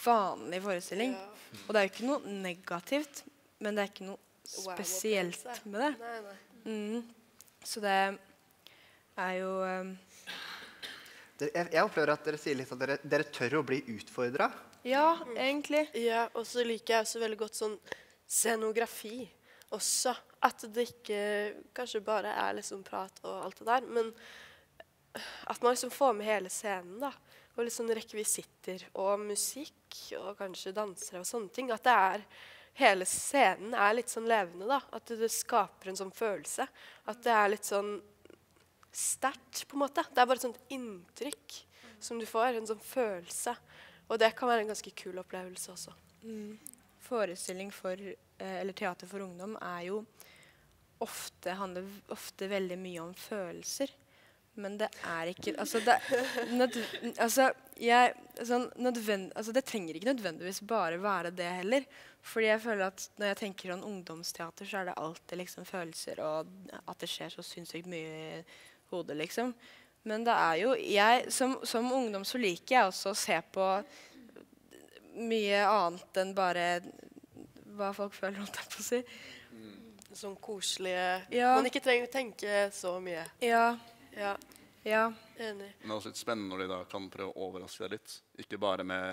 vanlig forestilling. Ja. Og det er jo ikke noe negativt, men det er ikke noe spesielt med det. Nei, nei. Mm. Så det er jo... Um... Jeg, jeg opplever at dere sier litt at dere, dere tør å bli utfordret. Ja, mm. egentlig. Ja, og så liker jeg også veldig godt sånn scenografi også. At det ikke kanskje bare er liksom prat og alt det der, men at man liksom får med hele scenen da. Og litt sånn rekvisitter og musikk og kanskje dansere og sånne ting. At det er, hele scenen er litt sånn levende da. At det skaper en sånn følelse. At det er litt sånn sterkt på en måte. Det er bare et sånt inntrykk som du får, en sånn følelse. Og det kan være en ganske kul opplevelse også. Mm. Forestilling for, eller teater for ungdom er jo ofte, handler ofte veldig mye om følelser. Men det er ikke, altså det, nød, altså, jeg, sånn, nødvend, altså det trenger ikke nødvendigvis bare være det heller. Fordi jeg føler at når jeg tenker om ungdomsteater, så er det alltid liksom følelser, og at det skjer så synssykt mye i hodet liksom. Men det er jo, jeg som, som ungdom så liker jeg også å se på mye annet enn bare hva folk føler, holdt jeg på å si. Sånn koselige, ja. Man ikke trenger å tenke så mye. Ja. Ja, ja. Enig. Men det er også litt spennende når de da kan prøve å overraske deg litt. Ikke bare med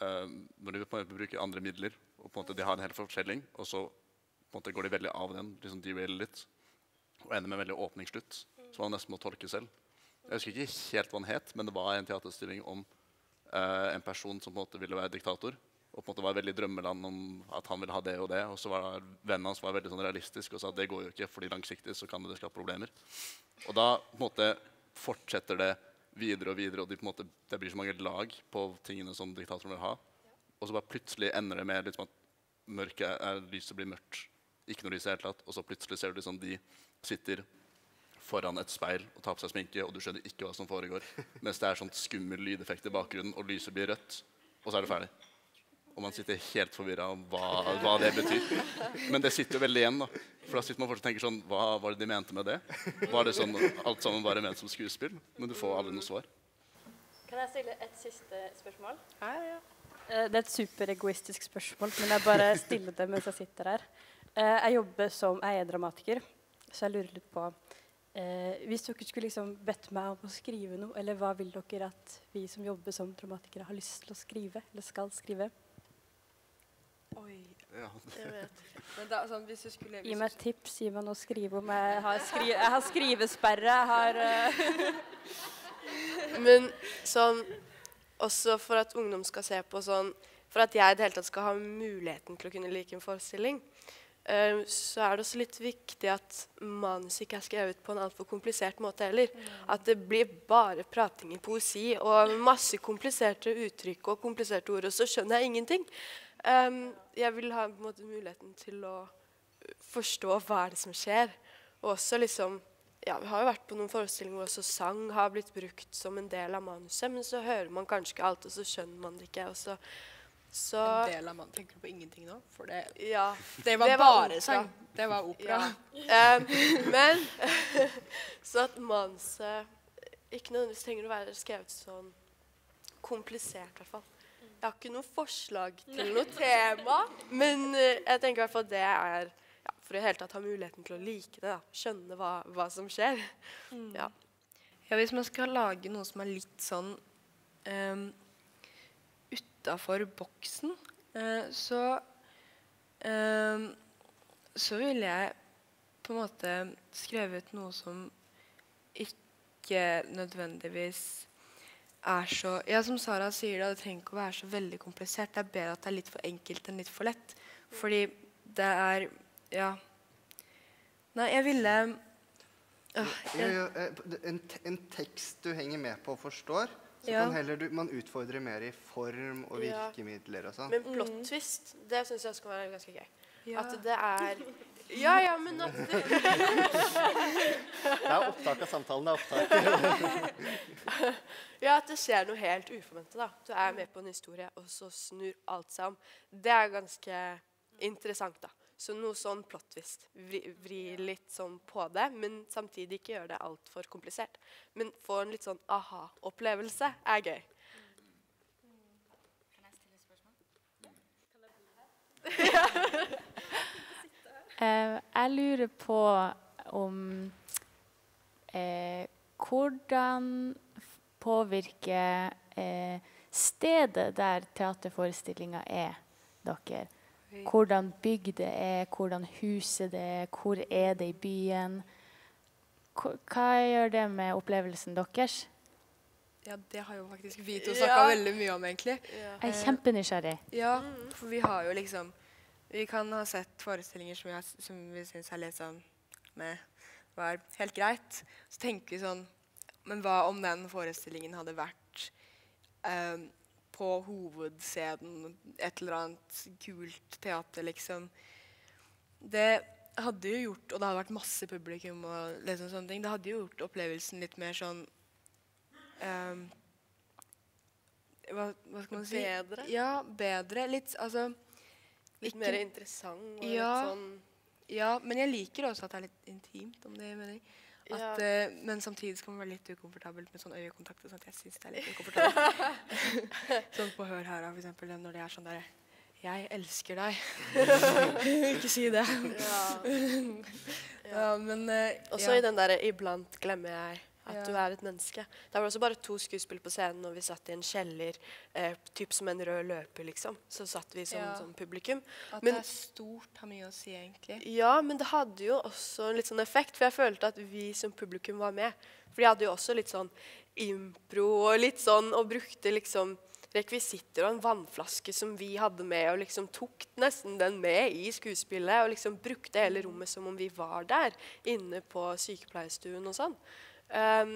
uh, når de på en måte bruker andre midler, og på en måte de har en hel fortelling, og så på en måte går de veldig av den, liksom de vil litt, og ender med veldig åpningsslutt, så man nesten må tolke selv. Jeg husker ikke helt hva den het, men det var en teaterstilling om uh, en person som på en måte ville være diktator, og på en måte var veldig drømmeland om at han ville ha det og det, og så var vennen hans var veldig sånn realistisk og sa at det går jo ikke, fordi langsiktig så kan det skape problemer. Og da på en måte fortsetter det videre og videre, og de, på en måte, det blir så mange lag på tingene som diktatoren vil ha, og så bare plutselig ender det med liksom, at mørket er lyset blir mørkt, ikke noe lys i hele tatt, og så plutselig ser du liksom de sitter foran et speil og tar på seg sminke, og du skjønner ikke hva som foregår, mens det er sånn skummel lydeffekt i bakgrunnen, og lyset blir rødt, og så er det ferdig. Og man sitter helt forvirret om hva, hva det betyr. Men det sitter jo veldig igjen da. For da sitter man fortsatt og tenker sånn, hva var det de mente med det? Var det sånn, alt sammen bare ment som skuespill? Men du får aldri noe svar. Kan jeg stille et siste spørsmål? Ja, ja. Det er et superegoistisk spørsmål, men jeg bare stiller det mens jeg sitter her. Jeg jobber som eiedramatiker, så jeg lurer litt på, Eh, hvis dere skulle liksom bedt meg om å skrive noe, eller hva vil dere at vi som jobber som dramatikere har lyst til å skrive, eller skal skrive? Oi, ja. Jeg vet ikke. Men da, sånn, hvis du skulle... Gi meg et tips, gi meg noe å skrive om. Jeg har, skri jeg har skrivesperre, jeg har... Uh... Men sånn, også for at ungdom skal se på sånn, for at jeg i det hele tatt skal ha muligheten til å kunne like en forestilling, så er det også litt viktig at manuset ikke er skrevet på en altfor komplisert måte heller. At det blir bare prating i poesi og masse kompliserte uttrykk og kompliserte ord, og så skjønner jeg ingenting. Um, jeg vil ha på en måte muligheten til å forstå hva er det som skjer. Og også liksom, ja, vi har jo vært på noen forestillinger hvor også sang har blitt brukt som en del av manuset, men så hører man kanskje ikke alt, og så skjønner man det ikke, og så... Så, en del av man tenker på ingenting nå, for det, ja, det var det bare var sang. Det var opera. Ja. um, men så at manuset ikke nødvendigvis trenger å være skrevet sånn komplisert, i hvert fall. Jeg har ikke noe forslag til noe tema, men uh, jeg tenker i hvert fall det er ja, for i hele tatt ha muligheten til å like det, da. Skjønne hva, hva som skjer. Mm. Ja. Ja, hvis man skal lage noe som er litt sånn um, utenfor boksen, så, så vil jeg på en måte skrevet noe som ikke nødvendigvis er så, ja, som Sarah sier da, det trenger ikke å være så veldig komplisert, det er bedre at det er litt for enkelt enn litt for lett, fordi det er, ja, nei, jeg ville, øh, jeg... En, en tekst du henger med på og forstår, så ja, kan heller du, man utfordrer mer i form og virkemidler og sånn. Men plot twist, det synes jeg skal være ganske gøy. Ja. At det er... Ja, ja, men at det... Det er opptak av samtalen, det er opptak. Ja, at det skjer noe helt uforventet da. Du er med på en historie, og så snur alt sammen. Det er ganske interessant da. Så noe sånn plot twist, vri, vri litt sånn på det, men samtidig ikke gjør det alt for komplisert. Men få en litt sånn aha-opplevelse er gøy. Kan jeg stille spørsmål? Ja. Kan jeg bo her? uh, jeg lurer på om uh, hvordan påvirker uh, stedet der teaterforestillingen er dere? Hvordan bygget det er, hvordan huset det er, hvor er det i byen? Hva gjør det med opplevelsen deres? Ja, det har jo faktisk vi to snakket ja. veldig mye om egentlig. Ja. Jeg er kjempenysgjerrig. Ja, for vi har jo liksom, vi kan ha sett forestillinger som, jeg, som vi synes er litt sånn, med, var helt greit. Så tenker vi sånn, men hva om den forestillingen hadde vært... Um, på hovedscenen, et eller annet kult teater, liksom. Det hadde jo gjort, og det hadde vært masse publikum og liksom sånne ting, det hadde jo gjort opplevelsen litt mer sånn, um, hva, hva skal man si? Bedre? Ja, bedre, litt, altså. Litt ikke, mer interessant og ja, litt sånn. Ja, men jeg liker også at det er litt intimt, om det mener jeg. At, ja. uh, men samtidig skal man være litt ukomfortabelt med sånn øyekontakt og sånt. Jeg synes det er litt ukomfortabelt. Sånn på Hør her, for eksempel, når det er sånn der, jeg elsker deg. Ikke si det. Ja. Ja, men... Uh, også ja. I den der, iblant glemmer jeg at ja. du er et menneske. Det var også bare to skuespill på scenen, og vi satt i en kjeller, eh, typ som en rød løper, liksom. Så satt vi som, ja. som publikum. At men, det er stort, har mye å si, egentlig. Ja, men det hadde jo også en litt sånn effekt, for jeg følte at vi som publikum var med. For de hadde jo også litt sånn impro, og litt sånn, og brukte liksom rekvisitter og en vannflaske som vi hadde med, og liksom tok nesten den med i skuespillet, og liksom brukte hele rommet som om vi var der, inne på sykepleiestuen og sånn. Um,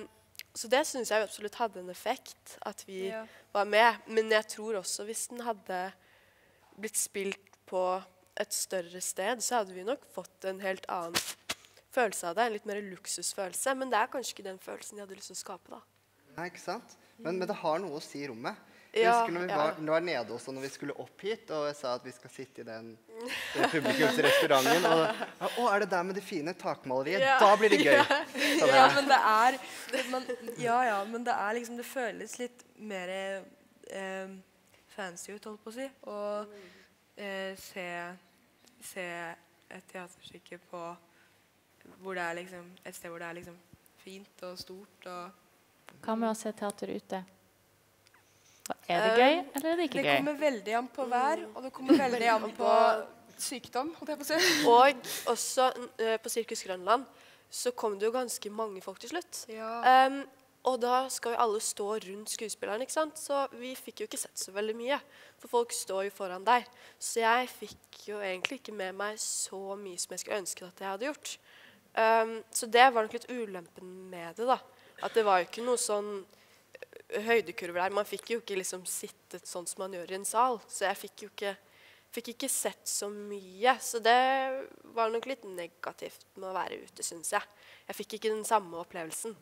så det synes jeg absolutt hadde en effekt, at vi ja. var med. Men jeg tror også hvis den hadde blitt spilt på et større sted, så hadde vi nok fått en helt annen følelse av det, en litt mer luksusfølelse, men det er kanskje ikke den følelsen jeg hadde lyst til å skape da. Nei, ikke sant? Men, men det har noe å si i rommet. Jeg husker når vi var, ja. var nede også, når vi skulle opp hit, og jeg sa at vi skal sitte i den, den publikumsrestauranten, og ja, å, er det der med det fine takmaleriet? Ja. Da blir det gøy. Ja, ja, men det er, man, ja, ja, men det er liksom, det føles litt mer eh, fancy ut, holdt på å si, og eh, se, se et teaterstykke på hvor det er liksom, et sted hvor det er liksom fint og stort. Og hva med å se teater ute? Er det gøy, eller er det ikke gøy? Det kommer veldig an på vær, og det kommer veldig an på sykdom. Og også uh, på Cirkus Grønland, så kom det jo ganske mange folk til slutt. Ja. Um, og da skal jo alle stå rundt skuespilleren, ikke sant? Så vi fikk jo ikke sett så veldig mye, for folk står jo foran der. Så jeg fikk jo egentlig ikke med meg så mye som jeg skulle ønske at jeg hadde gjort. Um, så det var nok litt ulempen med det da. At det var jo ikke noe sånn høydekurver der. Man fikk jo ikke liksom sittet sånn som man gjør i en sal. Så jeg fikk jo ikke, fikk ikke sett så mye. Så det var nok litt negativt med å være ute, synes jeg. Jeg fikk ikke den samme opplevelsen.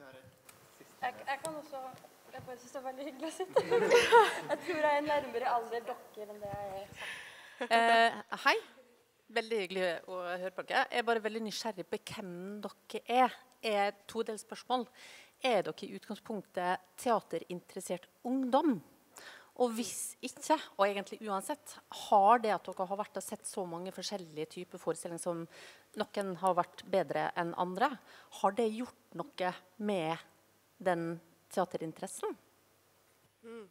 Jeg, jeg kan også, jeg bare synes det er veldig hyggelig å sitte. Jeg tror jeg er nærmere alder dere enn det jeg er. Eh, hei, veldig hyggelig å høre på dere. Jeg er bare veldig nysgjerrig på hvem dere er. Er to del spørsmål. Er dere i utgangspunktet teaterinteressert ungdom? Og hvis ikke, og egentlig uansett, har det at dere har vært og sett så mange forskjellige typer forestillinger som noen har vært bedre enn andre, har det gjort noe med den teaterinteressen? Mm.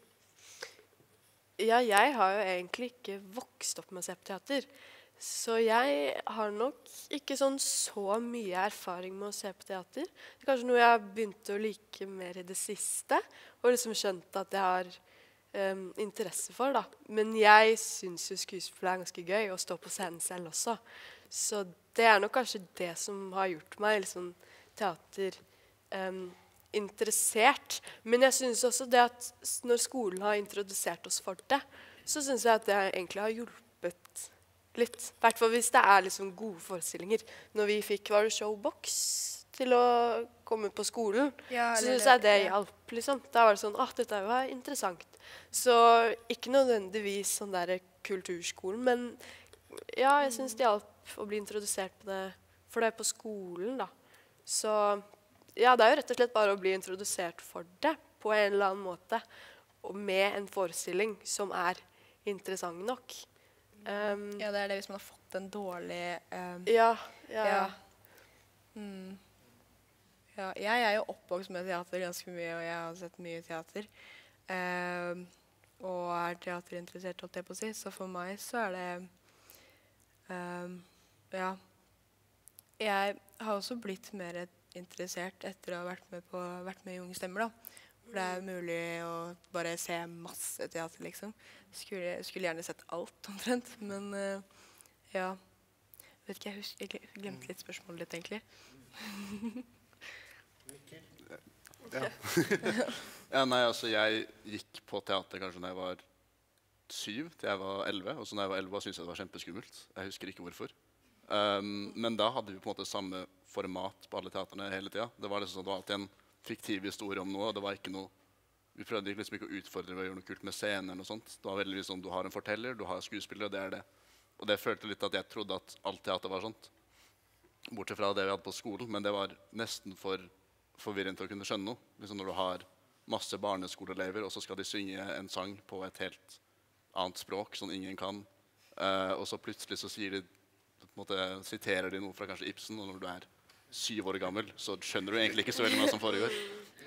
Ja, jeg har jo egentlig ikke vokst opp med å se på teater, så jeg har nok ikke sånn så mye erfaring med å se på teater. Det er kanskje noe jeg begynte å like mer i det siste, og liksom skjønte at jeg har um, interesse for da. Men jeg synes jo skuespillet er ganske gøy, og stå på scenen selv også. Så det er nok kanskje det som har gjort meg liksom teater um, interessert. Men jeg synes også det at når skolen har introdusert oss for det, så synes jeg at det egentlig har hjulpet litt, hvertfall hvis det er liksom gode forestillinger. Når vi fikk, var det Showbox til å komme på skolen, ja, så synes jeg det hjalp liksom. Da var det sånn, ah, dette var interessant. Så ikke nødvendigvis sånn der kulturskolen, men ja, jeg synes det hjalp å bli introdusert på det, for det er på skolen da. Så ja, det er jo rett og slett bare å bli introdusert for det på en eller annen måte, og med en forestilling som er interessant nok. Um, ja, det er det hvis man har fått en dårlig... Um, ja, ja. Ja. Mm. Ja, jeg er jo oppvokst med teater ganske mye, og jeg har sett mye teater. Um, og er teaterinteressert, holdt jeg på å si, så for meg så er det... Um, ja. Jeg har også blitt mer interessert etter å ha vært med, på, vært med i Unge Stemmer, da. For det er mulig å bare se masse teater, liksom. Skulle, skulle gjerne sett alt, omtrent. Men uh, ja, vet ikke, jeg, husker, jeg glemte litt spørsmålet litt, egentlig. Ja. Ja, nei, altså, jeg gikk på teater kanskje når jeg var syv, til jeg var elleve. Og så når jeg var elleve, syntes jeg det var kjempeskummelt. Jeg husker ikke hvorfor. Um, men da hadde vi på en måte samme format på alle teaterne hele tiden. Det var liksom sånn at det var alltid en fiktiv historie om noe, og det var ikke noe, vi prøvde liksom ikke å utfordre ved å gjøre noe kult med scener og sånt. Det var veldigvis sånn, du har en forteller, du har skuespillere, og det er det. Og det følte litt at jeg trodde at alt teater var sånt. Bortsett fra det vi hadde på skolen, men det var nesten for forvirrende til å kunne skjønne noe. Liksom når du har masse barneskoleelever, og så skal de synge en sang på et helt annet språk, sånn ingen kan. Uh, og så plutselig så sier de, på en måte, siterer de noe fra kanskje Ibsen, og når du er syv år gammel, så skjønner du egentlig ikke så veldig mye som foregår.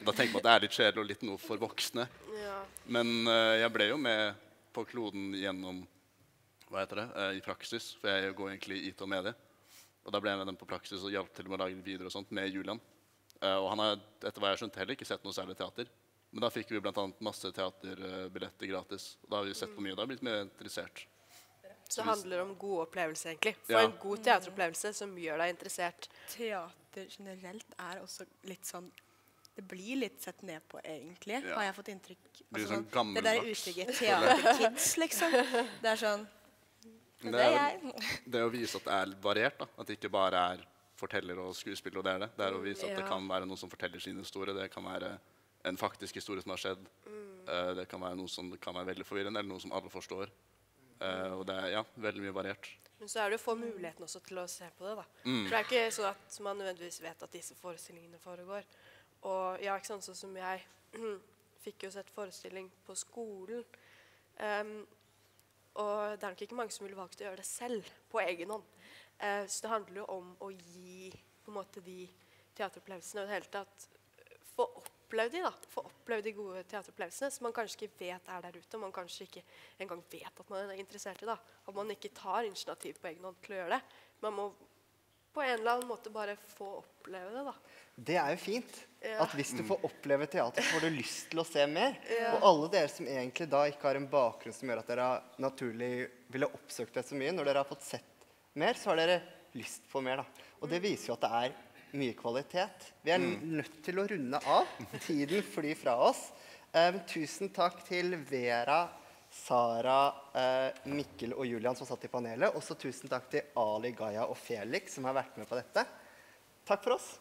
Da tenker man at det er litt kjedelig og litt noe for voksne. Ja. Men uh, jeg ble jo med på kloden gjennom, hva heter det, uh, i praksis, for jeg går egentlig i I T og medie. Og da ble jeg med dem på praksis og hjalp til med å lage videre og sånt med Iulian. Uh, og han har, etter hva jeg skjønte, heller ikke sett noe særlig teater. Men da fikk vi blant annet masse teaterbilletter gratis. Da har vi sett på mye, da har vi blitt mer interessert. Så det handler om gode opplevelser, egentlig. For ja. En god teateropplevelse som gjør deg interessert. Teater generelt er også litt sånn, det blir litt sett ned på, egentlig. Ja. Har jeg fått inntrykk? Altså, det, sånn sånn, det der utrygge teaterkids, liksom. Det er sånn, det, det er jeg. Det er å vise at det er variert, da. At det ikke bare er forteller og skuespiller, og det er det. Det er å vise at ja. Det kan være noen som forteller sin historie. Det kan være en faktisk historie som har skjedd. Mm. Det kan være noe som kan være veldig forvirrende, eller noe som alle forstår. Uh, og det er ja, veldig mye variert. Men så er det å få muligheten også til å se på det, da. Mm. For det er ikke sånn at man nødvendigvis vet at disse forestillingene foregår. Og ja, ikke sant, sånn som jeg fikk jo sett forestilling på skolen. Um, og det er nok ikke mange som ville valgt å gjøre det selv, på egen hånd. Uh, så det handler jo om å gi på en måte de teateropplevelsene, og det hele tatt få opp de, da. Få oppleve de gode teateropplevelsene som man kanskje ikke vet er der ute, og man kanskje ikke engang vet at man er interessert i, da. At man ikke tar initiativ på egen hånd til å gjøre det. Man må på en eller annen måte bare få oppleve det, da. Det er jo fint, ja. At hvis du får oppleve teater, får du lyst til å se mer. Ja. Og alle dere som egentlig da ikke har en bakgrunn som gjør at dere naturlig ville oppsøkt det så mye, når dere har fått sett mer, så har dere lyst på mer, da. Og det viser jo at det er mye kvalitet. Vi er nødt til å runde av. Tiden flyr fra oss. Um, tusen takk til Vera, Sarah, uh, Mikkel og Iulian som satt i panelet. Også tusen takk til Ali, Gaia og Felix som har vært med på dette. Takk for oss.